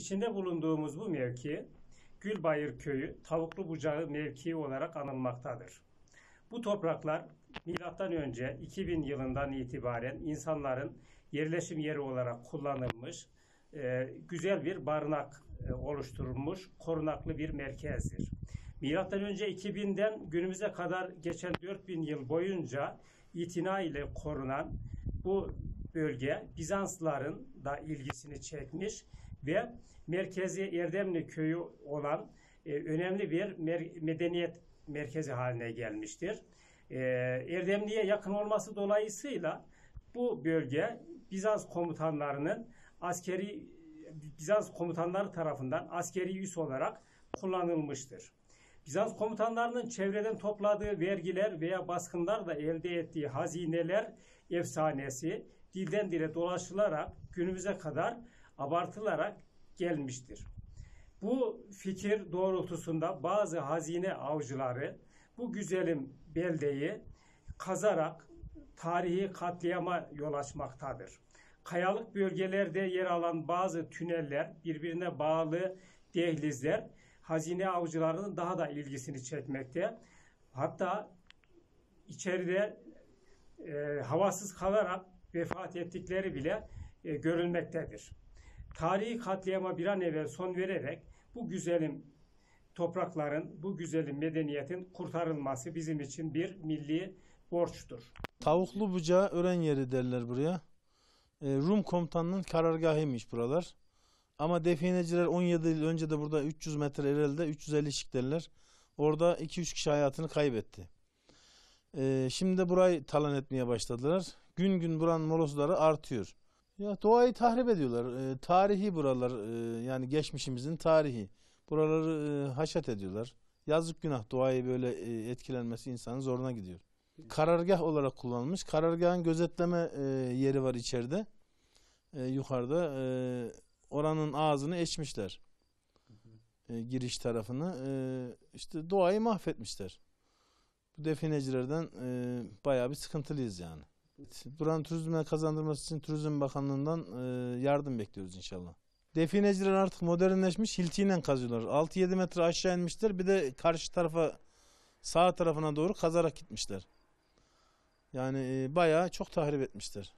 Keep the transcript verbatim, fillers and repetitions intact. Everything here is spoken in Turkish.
İçinde bulunduğumuz bu mevki Gülbayır Köyü, Tavuklu Bucağı mevkii olarak anılmaktadır. Bu topraklar milattan önce iki bin yılından itibaren insanların yerleşim yeri olarak kullanılmış, güzel bir barınak oluşturulmuş, korunaklı bir merkezdir. Milattan önce iki binden günümüze kadar geçen dört bin yıl boyunca itina ile korunan bu bölge Bizansların da ilgisini çekmiş ve merkezi Erdemli köyü olan önemli bir medeniyet merkezi haline gelmiştir. Erdemli'ye yakın olması dolayısıyla bu bölge Bizans komutanlarının askeri Bizans komutanları tarafından askeri üs olarak kullanılmıştır. Bizans komutanlarının çevreden topladığı vergiler veya baskınlarla elde ettiği hazineler efsanesi dilden dile dolaşılarak günümüze kadar abartılarak gelmiştir. Bu fikir doğrultusunda bazı hazine avcıları bu güzelim beldeyi kazarak tarihi katliama yol açmaktadır. Kayalık bölgelerde yer alan bazı tüneller, birbirine bağlı dehlizler hazine avcılarının daha da ilgisini çekmekte. Hatta içeride e, havasız kalarak vefat ettikleri bile e, görülmektedir. Tarihi katliama bir an evvel son vererek bu güzelim toprakların, bu güzelim medeniyetin kurtarılması bizim için bir milli borçtur. Tavuklu Bucağı ölen yeri derler buraya. Rum komutanının karargahıymış buralar. Ama defineciler on yedi yıl önce de burada üç yüz metre ileride üç yüz elli şik derler. Orada iki üç kişi hayatını kaybetti. Şimdi de burayı talan etmeye başladılar. Gün gün buranın molozları artıyor. Ya doğayı tahrip ediyorlar. E, tarihi buralar, e, yani geçmişimizin tarihi. Buraları e, haşat ediyorlar. Yazık günah, doğayı böyle e, etkilenmesi insanın zoruna gidiyor. Karargah olarak kullanılmış. Karargahın gözetleme e, yeri var içeride. E, yukarıda e, oranın ağzını açmışlar. E, giriş tarafını. E, işte doğayı mahvetmişler. Bu definecilerden e, bayağı bir sıkıntılıyız yani. Buranın turizmine kazandırması için Turizm Bakanlığı'ndan yardım bekliyoruz inşallah. Defineciler artık modernleşmiş, hiltiyle kazıyorlar. altı yedi metre aşağı inmişler, bir de karşı tarafa, sağ tarafına doğru kazarak gitmişler. Yani bayağı çok tahrip etmişler.